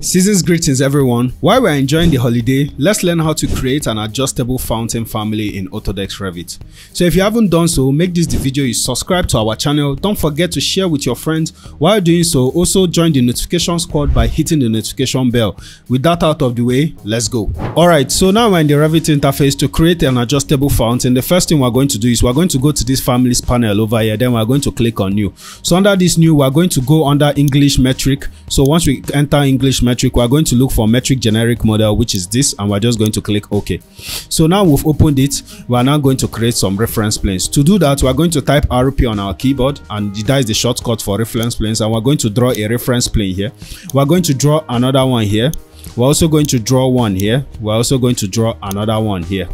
Season's greetings everyone. While we're enjoying the holiday, let's learn how to create an adjustable fountain family in Autodesk Revit. So if you haven't done so, make this the video you subscribe to our channel. Don't forget to share with your friends. While doing so, also join the notification squad by hitting the notification bell. With that out of the way, let's go. Alright, so now we're in the Revit interface. To create an adjustable fountain, the first thing we're going to do is we're going to go to this families panel over here, then we're going to click on new. So under this new, we're going to go under English metric. So once we enter English metric, we're going to look for metric generic model, which is this, and we're just going to click OK. So now we've opened it, we're now going to create some reference planes. To do that, we're going to type RP on our keyboard, and that is the shortcut for reference planes, and we're going to draw a reference plane here. We're going to draw another one here. We're also going to draw one here. We're also going to draw another one here.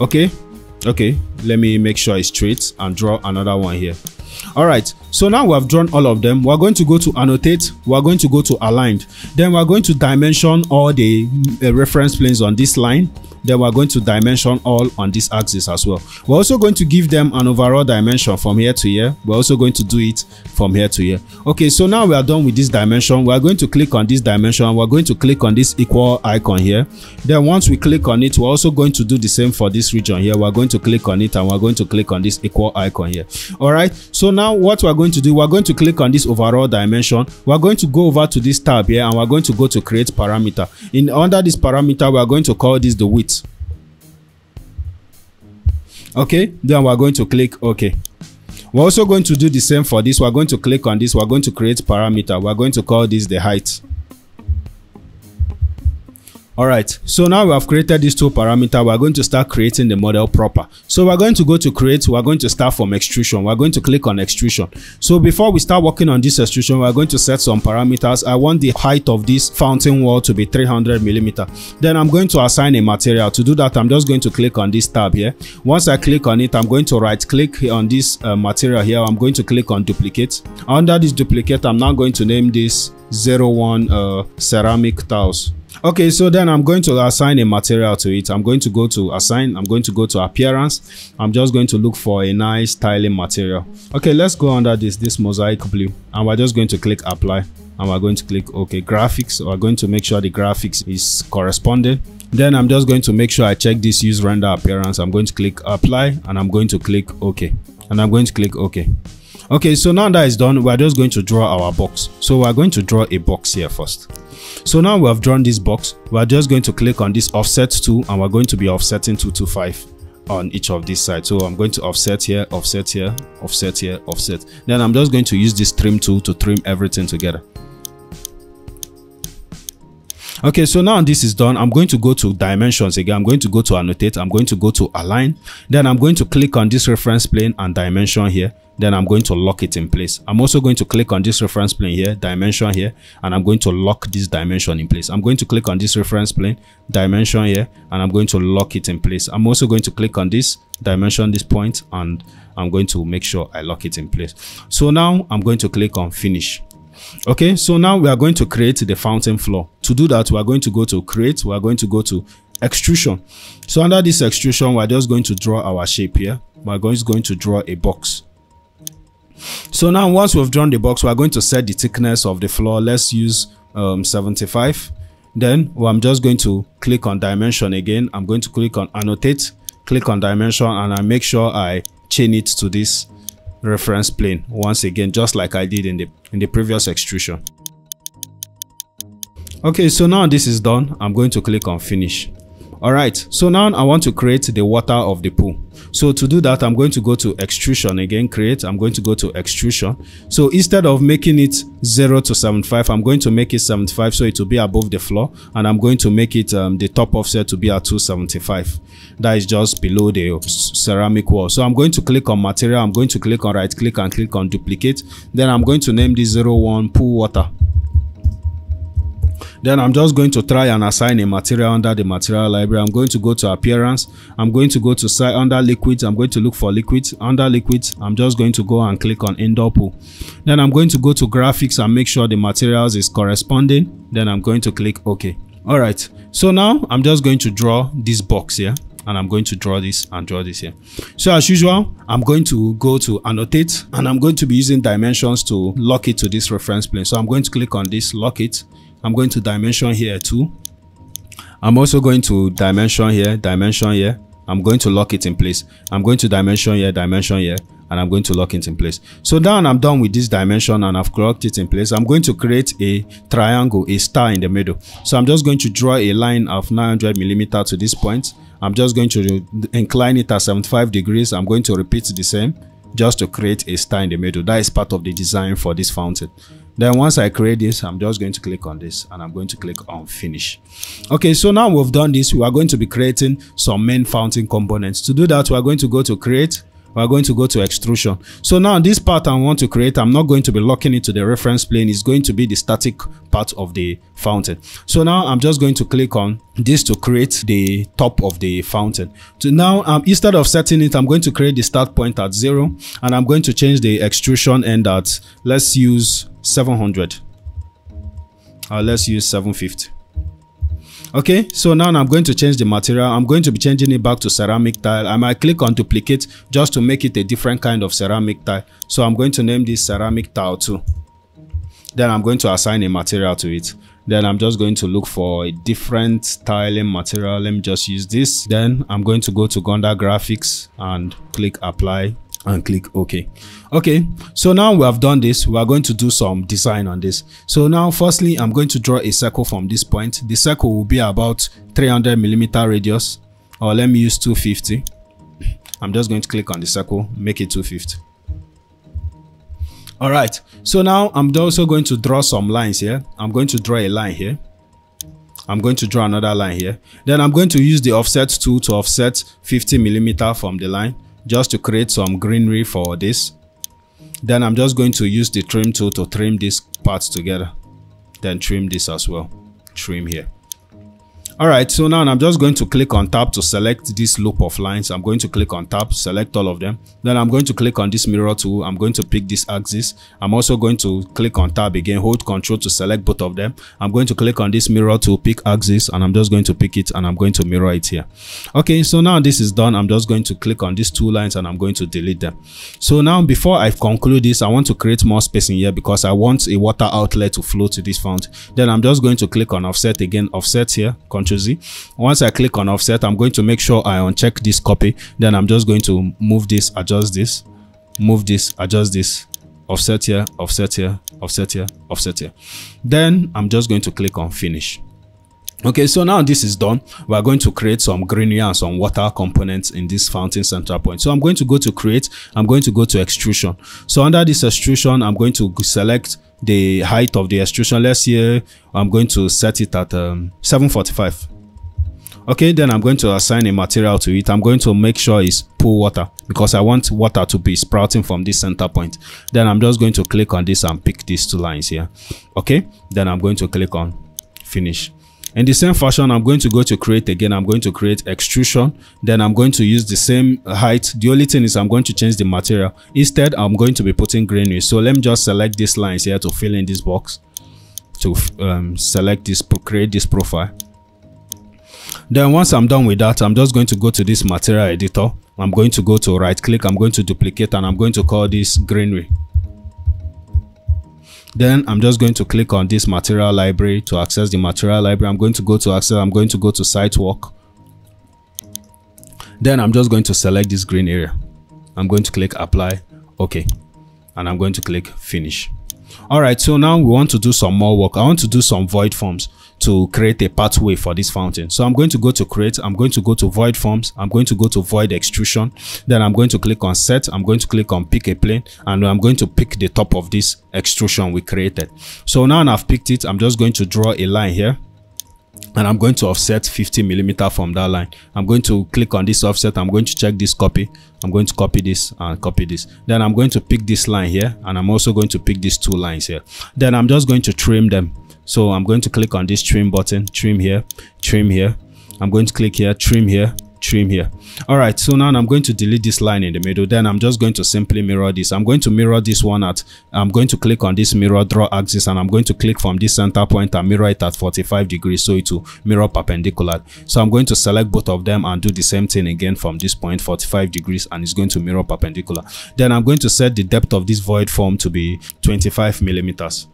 Okay, let me make sure it's straight and draw another one here. Alright, so now we have drawn all of them. We're going to go to annotate, we're going to go to aligned, then we're going to dimension all the reference planes on this line, then we're going to dimension all on this axis as well. We're also going to give them an overall dimension from here to here. We're also going to do it from here to here. Okay, so now we are done with this dimension. We're going to click on this dimension. We're going to click on this equal icon here. Then once we click on it, we're also going to do the same for this region here. We're going to click on it, and we're going to click on this equal icon here. Alright, so now what we're going to do, we're going to click on this overall dimension. We're going to go over to this tab here, and we're going to go to create parameter. Under this parameter, we're going to call this the width. Okay, then we're going to click OK. We're also going to do the same for this. We're going to click on this. We're going to create parameter. We're going to call this the height. Alright, so now we have created these two parameters. We're going to start creating the model proper. So we're going to go to create. We're going to start from extrusion. We're going to click on extrusion. So before we start working on this extrusion, we're going to set some parameters. I want the height of this fountain wall to be 300 millimeter. Then I'm going to assign a material. To do that, I'm just going to click on this tab here. Once I click on it, I'm going to right click on this material here. I'm going to click on duplicate. Under this duplicate, I'm now going to name this 01 ceramic tiles. Okay, so then I'm going to assign a material to it. I'm going to go to assign. I'm going to go to appearance. I'm just going to look for a nice tiling material. Okay, let's go under this mosaic blue, and we're just going to click apply, and we're going to click OK. Graphics, we're going to make sure the graphics is corresponding. Then I'm just going to make sure I check this use render appearance. I'm going to click apply, and I'm going to click OK, and I'm going to click OK. Okay, so now that is done, we're just going to draw our box. So we're going to draw a box here first. So now we have drawn this box. We're just going to click on this offset tool, and we're going to be offsetting 225 on each of these sides. So I'm going to offset here, offset here, offset here, offset. Then I'm just going to use this trim tool to trim everything together. Okay, so now this is done. I'm going to go to dimensions again. I'm going to go to annotate. I'm going to go to align. Then I'm going to click on this reference plane and dimension here. Then I'm going to lock it in place. I'm also going to click on this reference plane here, dimension here, and I'm going to lock this dimension in place. I'm going to click on this reference plane, dimension here, and I'm going to lock it in place. I'm also going to click on this dimension, this point, and I'm going to make sure I lock it in place. So now I'm going to click on finish. Okay, so now we are going to create the fountain floor. To do that, we are going to go to create. We are going to go to extrusion. So under this extrusion, we are just going to draw our shape here. We are going to draw a box. So now once we've drawn the box, we are going to set the thickness of the floor. Let's use 75. Then I'm just going to click on dimension again. I'm going to click on annotate, click on dimension, and I make sure I chain it to this reference plane once again, just like I did in the previous extrusion. Okay, so now this is done. I'm going to click on finish. Alright, so now I want to create the water of the pool. So to do that, I'm going to go to extrusion again, create. I'm going to go to extrusion. So instead of making it 0 to 75, I'm going to make it 75 so it will be above the floor, and I'm going to make it the top offset to be at 275. That is just below the ceramic wall. So I'm going to click on material. I'm going to click on right click and click on duplicate. Then I'm going to name this 01 pool water. Then I'm just going to try and assign a material under the material library. I'm going to go to appearance. I'm going to go to site under liquids. I'm going to look for liquids. Under liquids, I'm just going to go and click on indoor pool. Then I'm going to go to graphics and make sure the materials is corresponding. Then I'm going to click OK. Alright, so now I'm just going to draw this box here. And I'm going to draw this and draw this here. So as usual, I'm going to go to annotate, and I'm going to be using dimensions to lock it to this reference plane. So I'm going to click on this, lock it. I'm going to dimension here too. I'm also going to dimension here, I'm going to lock it in place. I'm going to dimension here, and I'm going to lock it in place. So now I'm done with this dimension and I've locked it in place. I'm going to create a triangle, a star in the middle. So I'm just going to draw a line of 900mm to this point. I'm just going to incline it at 75 degrees. I'm going to repeat the same just to create a star in the middle. That is part of the design for this fountain. Then once I create this, I'm just going to click on this and I'm going to click on finish. Okay, so now we've done this, we are going to be creating some main fountain components. To do that, we are going to go to create, we are going to go to extrusion. So now this part I want to create, I'm not going to be locking it to the reference plane. It's going to be the static part of the fountain. So now I'm just going to click on this to create the top of the fountain. So now instead of setting it, I'm going to create the start point at 0 and I'm going to change the extrusion end at, let's use 700 or let's use 750. Okay, so now I'm going to change the material. I'm going to be changing it back to ceramic tile. I might click on duplicate just to make it a different kind of ceramic tile. So I'm going to name this ceramic tile too. Then I'm going to assign a material to it. Then I'm just going to look for a different tiling material. Let me just use this. Then I'm going to go to Gonda Graphics and click apply and click OK. Okay, so now we have done this, we are going to do some design on this. So now firstly, I'm going to draw a circle from this point. The circle will be about 300mm radius, or let me use 250. I'm just going to click on the circle, make it 250. All right, so now I'm also going to draw some lines here. I'm going to draw a line here. I'm going to draw another line here. Then I'm going to use the offset tool to offset 50mm from the line, just to create some greenery for this. Then I'm just going to use the trim tool to trim these parts together. Then trim this as well. Trim here. Alright, so now I'm just going to click on tab to select this loop of lines. I'm going to click on tab, select all of them. Then I'm going to click on this mirror tool. I'm going to pick this axis. I'm also going to click on tab again, hold control to select both of them. I'm going to click on this mirror tool, pick axis, and I'm just going to pick it and I'm going to mirror it here. Okay, so now this is done. I'm just going to click on these two lines and I'm going to delete them. So now before I conclude this, I want to create more spacing here because I want a water outlet to flow to this fountain. Then I'm just going to click on offset again, offset here, control Z. Once I click on offset, I'm going to make sure I uncheck this copy. Then I'm just going to move this, adjust this, move this, adjust this, offset here, offset here, offset here, offset here. Then I'm just going to click on finish. Okay, so now this is done. We are going to create some greenery and some water components in this fountain central point. So I'm going to go to create, I'm going to go to extrusion. So under this extrusion, I'm going to select the height of the extrusion. Let's say I'm going to set it at 745. Okay, then I'm going to assign a material to it. I'm going to make sure it's pool water because I want water to be sprouting from this center point. Then I'm just going to click on this and pick these two lines here. Okay, then I'm going to click on finish. In the same fashion, I'm going to go to create again. I'm going to create extrusion. Then I'm going to use the same height. The only thing is I'm going to change the material. Instead, I'm going to be putting greenery. So let me just select these lines here to fill in this box, to select this, create this profile. Then once I'm done with that, I'm just going to go to this material editor. I'm going to go to right click. I'm going to duplicate and I'm going to call this greenery. Then I'm just going to click on this material library to access the material library. I'm going to go to access, I'm going to go to site work. Then I'm just going to select this green area. I'm going to click apply, okay, and I'm going to click finish. All right, so now we want to do some more work. I want to do some void forms to create a pathway for this fountain. So I'm going to go to create, I'm going to go to void forms, I'm going to go to void extrusion. Then I'm going to click on set, I'm going to click on pick a plane, and I'm going to pick the top of this extrusion we created. So now I've picked it, I'm just going to draw a line here and I'm going to offset 50mm from that line. I'm going to click on this offset, I'm going to check this copy, I'm going to copy this and copy this. Then I'm going to pick this line here and I'm also going to pick these two lines here. Then I'm just going to trim them. So I'm going to click on this trim button, trim here, trim here. I'm going to click here, trim here, trim here. All right, so now I'm going to delete this line in the middle. Then I'm just going to simply mirror this. I'm going to mirror this one at, I'm going to click on this mirror draw axis and I'm going to click from this center point and mirror it at 45 degrees so it will mirror perpendicular. So I'm going to select both of them and do the same thing again from this point, 45 degrees, and it's going to mirror perpendicular. Then I'm going to set the depth of this void form to be 25mm.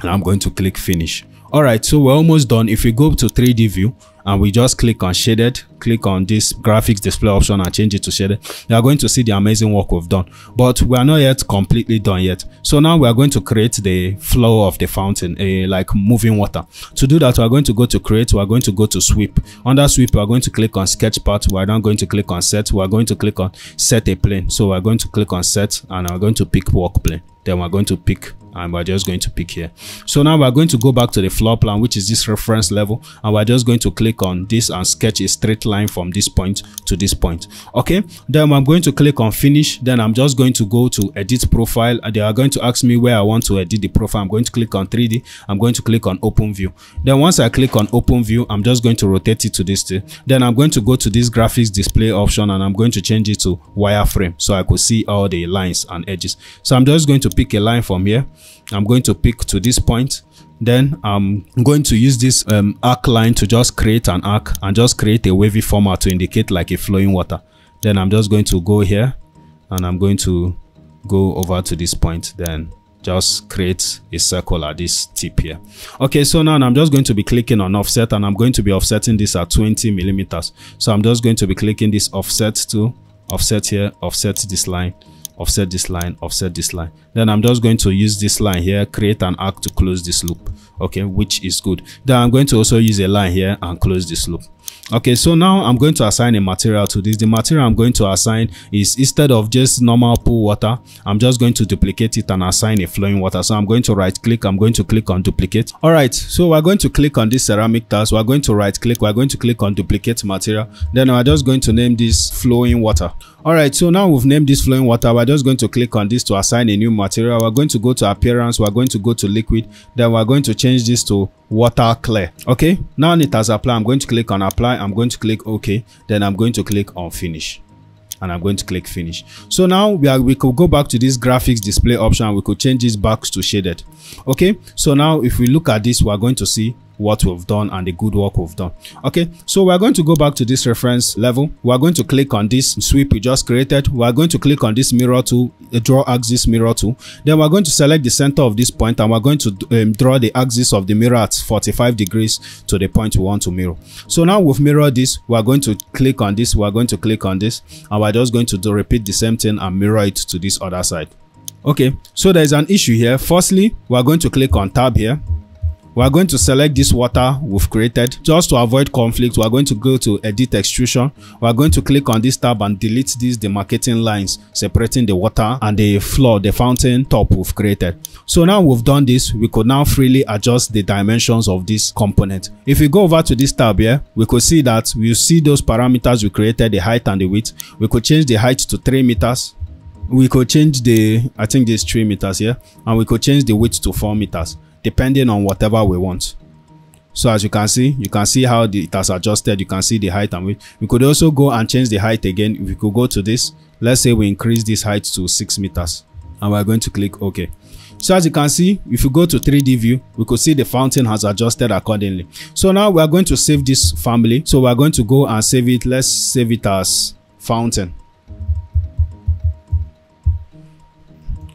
And I'm going to click finish. Alright, so we're almost done. If we go to 3D view and we just click on shaded, click on this graphics display option and change it to shaded, you are going to see the amazing work we've done. But we are not yet completely done yet. So now we are going to create the flow of the fountain, like moving water. To do that, we are going to go to create, we are going to go to sweep. Under sweep, we are going to click on sketch part. We are not going to click on set. We are going to click on set a plane. So we are going to click on set and we are going to pick work plane. Then we are going to pick, and we're just going to pick here. So now we're going to go back to the floor plan, which is this reference level, and we're just going to click on this and sketch a straight line from this point to this point. Okay, then I'm going to click on finish. Then I'm just going to go to edit profile, and they are going to ask me where I want to edit the profile. I'm going to click on 3D. I'm going to click on open view. Then once I click on open view, I'm just going to rotate it to this thing. Then I'm going to go to this graphics display option and I'm going to change it to wireframe so I could see all the lines and edges. So I'm just going to pick a line from here. I'm going to pick to this point. Then I'm going to use this arc line to just create an arc and just create a wavy format to indicate like a flowing water. Then I'm just going to go here and I'm going to go over to this point. Then just create a circle at this tip here. Okay, so now I'm just going to be clicking on offset and I'm going to be offsetting this at 20 millimeters. So I'm just going to be clicking this offset to offset here, offset this line, offset this line, offset this line. Then I'm just going to use this line here, create an arc to close this loop. Okay, which is good. Then I'm going to also use a line here and close this loop. Okay, so now I'm going to assign a material to this. The material I'm going to assign is, instead of just normal pool water, I'm just going to duplicate it and assign a flowing water. So I'm going to right click, I'm going to click on duplicate. All right, so we're going to click on this ceramic tiles. We're going to right click, we're going to click on duplicate material. Then we're just going to name this flowing water. All right, so now we've named this flowing water. We're just going to click on this to assign a new material. We're going to go to appearance, we're going to go to liquid. Then we're going to change this to water clear. Okay, now it has applied. I'm going to click on apply, I'm going to click OK, then I'm going to click on finish and I'm going to click finish. So now we could go back to this graphics display option. We could change this back to shaded. Okay, so now if we look at this, we're going to see what we've done and the good work we've done. Okay, so we're going to go back to this reference level. We're going to click on this sweep we just created. We're going to click on this mirror tool, draw axis mirror tool. Then we're going to select the center of this point and we're going to draw the axis of the mirror at 45 degrees to the point we want to mirror. So now we've mirrored this. We're going to click on this. We're going to click on this and we're just going to repeat the same thing and mirror it to this other side. Okay, so there's an issue here. Firstly, we're going to click on tab here. We are going to select this water we've created. Just to avoid conflict, we are going to go to edit extrusion. We are going to click on this tab and delete these demarcating lines separating the water and the floor, the fountain top we've created. So now we've done this, we could now freely adjust the dimensions of this component. If we go over to this tab here, we could see that we see those parameters we created, the height and the width. We could change the height to 3 meters. We could change the, I think this 3 meters here, and we could change the width to 4 meters, depending on whatever we want. So as you can see how it has adjusted. You can see the height and width. We could also go and change the height again. We could go to this. Let's say we increase this height to 6 meters and we're going to click OK. So as you can see, if you go to 3D view, we could see the fountain has adjusted accordingly. So now we're going to save this family. So we're going to go and save it. Let's save it as fountain.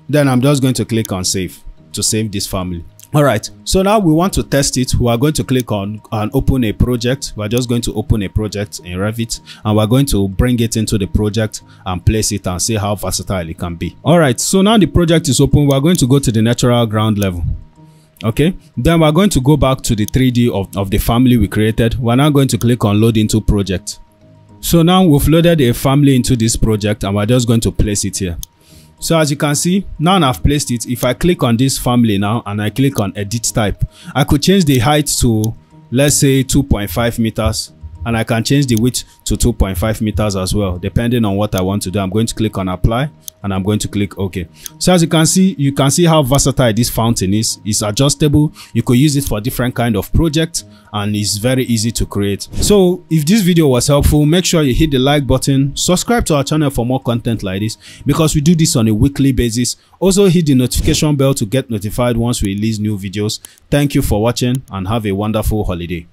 Then I'm just going to click on save to save this family. All right, so now we want to test it. We are going to click on and open a project. We're just going to open a project in Revit and we're going to bring it into the project and place it and see how versatile it can be. All right, so now the project is open. We're going to go to the natural ground level. Okay, then we're going to go back to the 3D of the family we created. We're now going to click on load into project. So now we've loaded a family into this project and we're just going to place it here. So as you can see, now I've placed it. If I click on this family now and I click on edit type, I could change the height to, let's say, 2.5 meters. And I can change the width to 2.5 meters as well, depending on what I want to do. I'm going to click on apply and I'm going to click OK. So as you can see how versatile this fountain is. It's adjustable. You could use it for different kind of projects and it's very easy to create. So if this video was helpful, make sure you hit the like button, subscribe to our channel for more content like this because we do this on a weekly basis. Also hit the notification bell to get notified once we release new videos. Thank you for watching and have a wonderful holiday.